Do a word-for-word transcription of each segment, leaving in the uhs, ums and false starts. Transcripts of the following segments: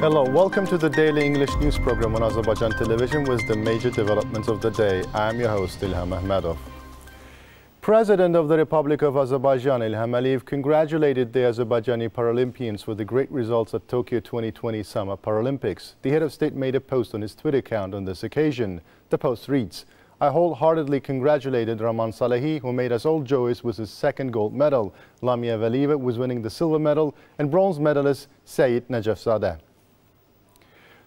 Hello, welcome to the Daily English News Program on Azerbaijan Television with the major developments of the day. I'm your host, Ilham Ahmadov. President of the Republic of Azerbaijan, Ilham Aliyev, congratulated the Azerbaijani Paralympians for the great results at Tokyo twenty twenty Summer Paralympics. The head of state made a post on his Twitter account on this occasion. The post reads, "I wholeheartedly congratulated Rahman Salehi, who made us all joyous with his second gold medal. Lamia Valiyeva was winning the silver medal, and bronze medalist Sayid Najafzadeh."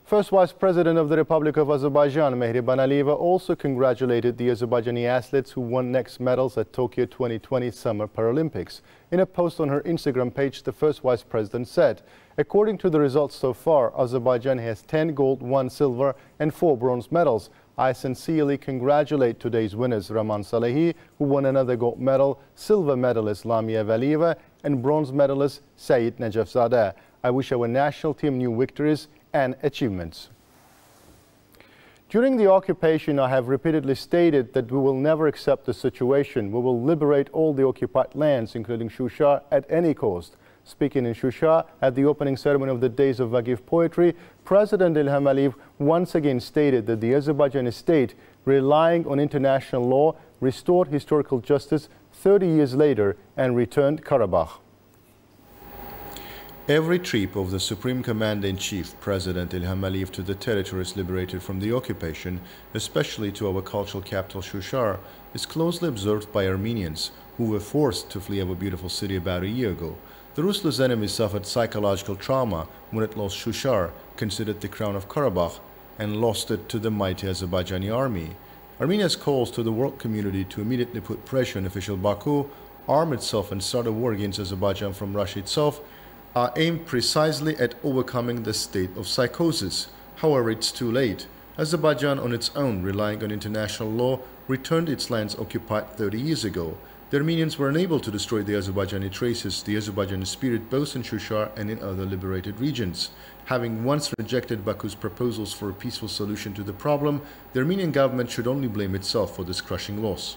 First Vice President of the Republic of Azerbaijan, Mehriban Aliyeva, also congratulated the Azerbaijani athletes who won next medals at Tokyo twenty twenty Summer Paralympics. In a post on her Instagram page, the First Vice President said, "According to the results so far, Azerbaijan has ten gold, one silver, and four bronze medals. I sincerely congratulate today's winners, Rahman Salehi, who won another gold medal, silver medalist Lamia Valiyeva, and bronze medalist Sayid Najafzadeh. I wish our national team new victories and achievements." During the occupation, I have repeatedly stated that we will never accept the situation. We will liberate all the occupied lands, including Shusha, at any cost. Speaking in Shusha at the opening ceremony of the Days of Vagif Poetry, President Ilham Aliyev once again stated that the Azerbaijani state, relying on international law, restored historical justice thirty years later and returned Karabakh. Every trip of the Supreme Commander-in-Chief, President Ilham Aliyev, to the territories liberated from the occupation, especially to our cultural capital Shusha, is closely observed by Armenians, who were forced to flee our beautiful city about a year ago. The ruthless enemy suffered psychological trauma when it lost Shusha, considered the crown of Karabakh, and lost it to the mighty Azerbaijani army. Armenia's calls to the world community to immediately put pressure on official Baku, arm itself and start a war against Azerbaijan from Russia itself, are aimed precisely at overcoming the state of psychosis. However, it's too late. Azerbaijan on its own, relying on international law, returned its lands occupied thirty years ago. The Armenians were unable to destroy the Azerbaijani traces, the Azerbaijani spirit, both in Shusha and in other liberated regions. Having once rejected Baku's proposals for a peaceful solution to the problem, the Armenian government should only blame itself for this crushing loss.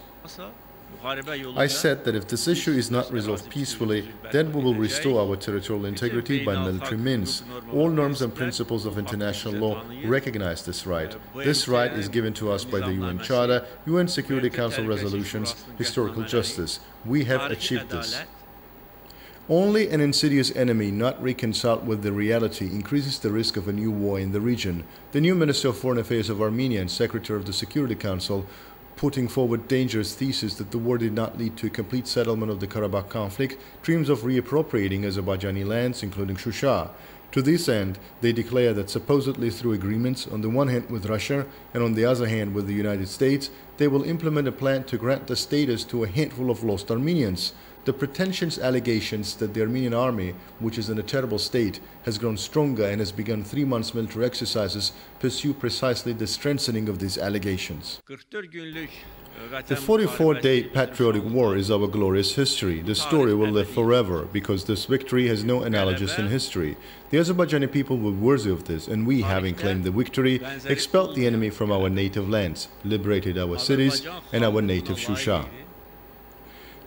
I said that if this issue is not resolved peacefully, then we will restore our territorial integrity by military means. All norms and principles of international law recognize this right. This right is given to us by the U N Charter, U N Security Council resolutions, historical justice. We have achieved this. Only an insidious enemy not reconciled with the reality increases the risk of a new war in the region. The new Minister of Foreign Affairs of Armenia and Secretary of the Security Council putting forward dangerous thesis that the war did not lead to a complete settlement of the Karabakh conflict, dreams of reappropriating Azerbaijani lands, including Shusha. To this end, they declare that supposedly through agreements, on the one hand with Russia and on the other hand with the United States, they will implement a plan to grant the status to a handful of lost Armenians. The pretentious allegations that the Armenian army, which is in a terrible state, has grown stronger and has begun three months military exercises, pursue precisely the strengthening of these allegations. The forty-four day patriotic war is our glorious history. The story will live forever because this victory has no analogous in history. The Azerbaijani people were worthy of this, and we, having claimed the victory, expelled the enemy from our native lands, liberated our cities and our native Shusha.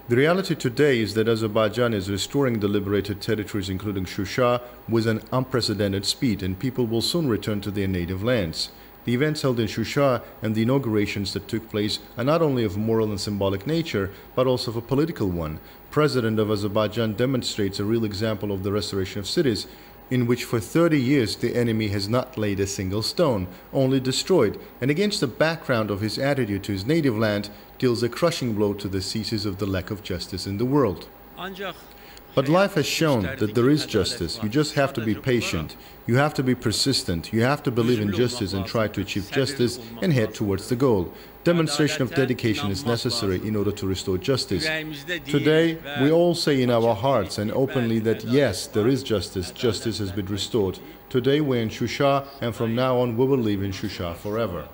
The reality today is that Azerbaijan is restoring the liberated territories, including Shusha, with an unprecedented speed, and people will soon return to their native lands. The events held in Shusha and the inaugurations that took place are not only of moral and symbolic nature, but also of a political one. President of Azerbaijan demonstrates a real example of the restoration of cities, in which for thirty years the enemy has not laid a single stone, only destroyed, and against the background of his attitude to his native land, deals a crushing blow to the thesis of the lack of justice in the world. But life has shown that there is justice. You just have to be patient. You have to be persistent. You have to believe in justice and try to achieve justice and head towards the goal. Demonstration of dedication is necessary in order to restore justice. Today, we all say in our hearts and openly that yes, there is justice. Justice has been restored. Today we're in Shusha, and from now on we will live in Shusha forever.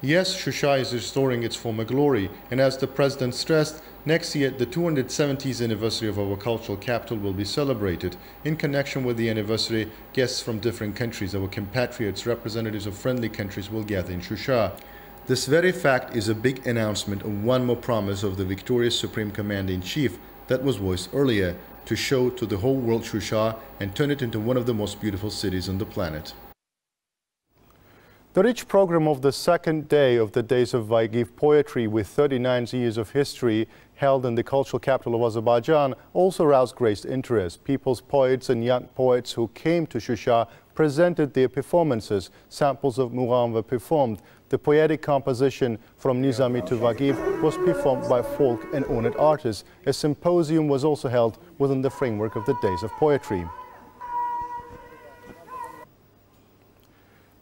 Yes, Shusha is restoring its former glory, and as the president stressed, next year the two hundred seventieth anniversary of our cultural capital will be celebrated. In connection with the anniversary, guests from different countries, our compatriots, representatives of friendly countries will gather in Shusha. This very fact is a big announcement of one more promise of the victorious Supreme Commander-in-Chief that was voiced earlier. to show to the whole world Shusha and turn it into one of the most beautiful cities on the planet. The rich program of the second day of the Days of Vagif poetry with thirty-nine years of history held in the cultural capital of Azerbaijan also roused great interest. People's poets and young poets who came to Shusha presented their performances. Samples of Mugham were performed. The poetic composition From Nizami to Vagif was performed by folk and honored artists. A symposium was also held within the framework of the Days of Poetry.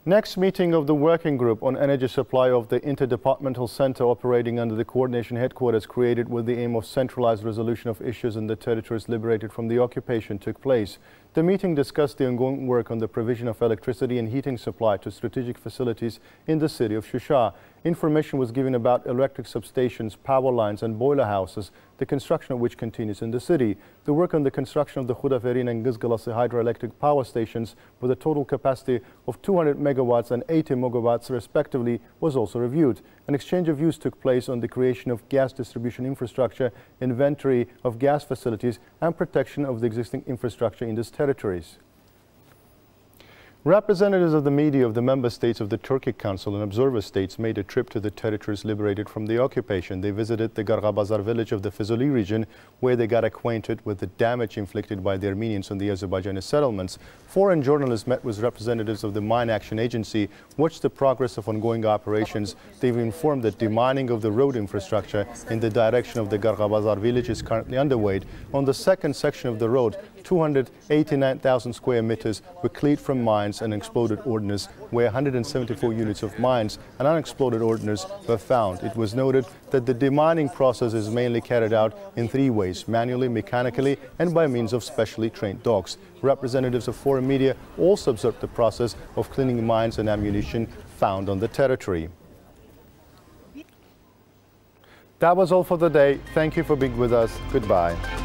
Next meeting of the Working Group on Energy Supply of the Interdepartmental Center operating under the Coordination Headquarters created with the aim of centralized resolution of issues in the territories liberated from the occupation took place. The meeting discussed the ongoing work on the provision of electricity and heating supply to strategic facilities in the city of Shusha. Information was given about electric substations, power lines and boiler houses, the construction of which continues in the city. The work on the construction of the Khudaferin and Gizgalasi hydroelectric power stations with a total capacity of two hundred megawatts and eighty megawatts respectively was also reviewed. An exchange of views took place on the creation of gas distribution infrastructure, inventory of gas facilities and protection of the existing infrastructure in these territories. Representatives of the media of the member states of the Turkic Council and observer states made a trip to the territories liberated from the occupation. They visited the Gargabazar village of the Fizuli region, where they got acquainted with the damage inflicted by the Armenians on the Azerbaijani settlements. Foreign journalists met with representatives of the Mine Action Agency, watched the progress of ongoing operations. They've informed that demining of the road infrastructure in the direction of the Gargabazar village is currently underway. On the second section of the road, two hundred eighty-nine thousand square meters were cleared from mines and exploded ordnance, where one hundred seventy-four units of mines and unexploded ordnance were found. It was noted that the demining process is mainly carried out in three ways: manually, mechanically, and by means of specially trained dogs. Representatives of foreign media also observed the process of cleaning mines and ammunition found on the territory. That was all for the day. Thank you for being with us. Goodbye.